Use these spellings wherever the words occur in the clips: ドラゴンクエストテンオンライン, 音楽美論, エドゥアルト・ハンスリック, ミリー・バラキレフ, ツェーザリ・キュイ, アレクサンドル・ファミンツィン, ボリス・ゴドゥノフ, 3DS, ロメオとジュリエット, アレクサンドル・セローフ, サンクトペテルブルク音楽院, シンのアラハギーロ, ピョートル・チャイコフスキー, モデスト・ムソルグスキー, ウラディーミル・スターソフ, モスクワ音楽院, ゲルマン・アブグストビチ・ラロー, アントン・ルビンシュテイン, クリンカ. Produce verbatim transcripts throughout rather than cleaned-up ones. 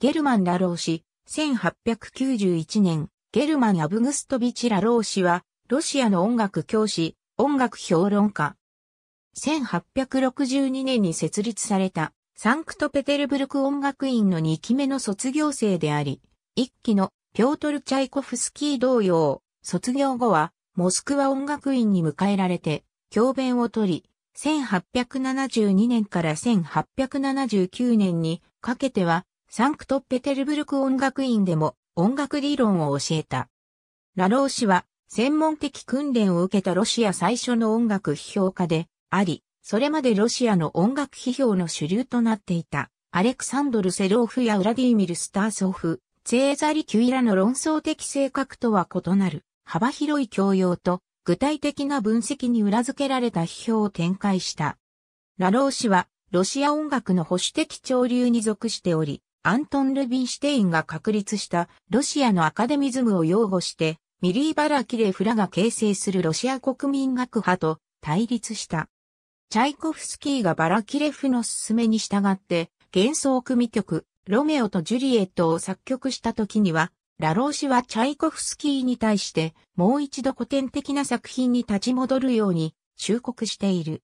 ゲルマン・ラロー氏、せんはっぴゃくきゅうじゅういちねん、ゲルマン・アブグストビチ・ラロー氏は、ロシアの音楽教師、音楽評論家。せんはっぴゃくろくじゅうにねんに設立された、サンクトペテルブルク音楽院のにきめの卒業生であり、いっきのピョートル・チャイコフスキー同様、卒業後は、モスクワ音楽院に迎えられて、教鞭をとり、せんはっぴゃくななじゅうにねんからせんはっぴゃくななじゅうきゅうねんにかけては、サンクトペテルブルク音楽院でも音楽理論を教えた。ラロー氏は、専門的訓練を受けたロシア最初の音楽批評家であり、それまでロシアの音楽批評の主流となっていた、アレクサンドル・セローフやウラディーミル・スターソフ、ツェーザリ・キュイらの論争的性格とは異なる、幅広い教養と具体的な分析に裏付けられた批評を展開した。ラロー氏は、ロシア音楽の保守的潮流に属しており、アントン・ルビンシュテインが確立したロシアのアカデミズムを擁護して、ミリー・バラキレフらが形成するロシア国民学派と対立した。チャイコフスキーがバラキレフの勧めに従って、幻想組曲、ロメオとジュリエットを作曲した時には、ラロー氏はチャイコフスキーに対して、もう一度古典的な作品に立ち戻るように忠告している。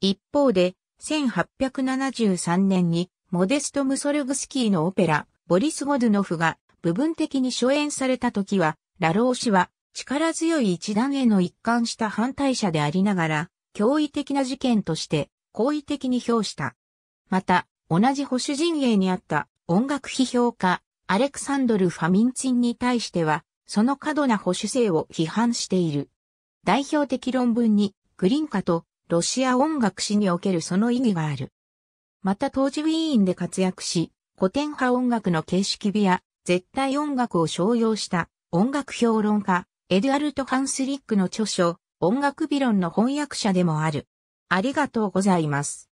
一方で、せんはっぴゃくななじゅうさんねんに、モデスト・ムソルグスキーのオペラ、ボリス・ゴドゥノフが部分的に初演された時は、ラロー氏は力強い一団への一貫した反対者でありながら、驚異的な事件として好意的に評した。また、同じ保守陣営にあった音楽批評家、アレクサンドル・ファミンツィンに対しては、その過度な保守性を批判している。代表的論文に、クリンカとロシア音楽史におけるその意義がある。また当時ウィーンで活躍し、古典派音楽の形式美や絶対音楽を商用した音楽評論家、エドゥアルト・ハンスリックの著書、音楽美論の翻訳者でもある。ありがとうございます。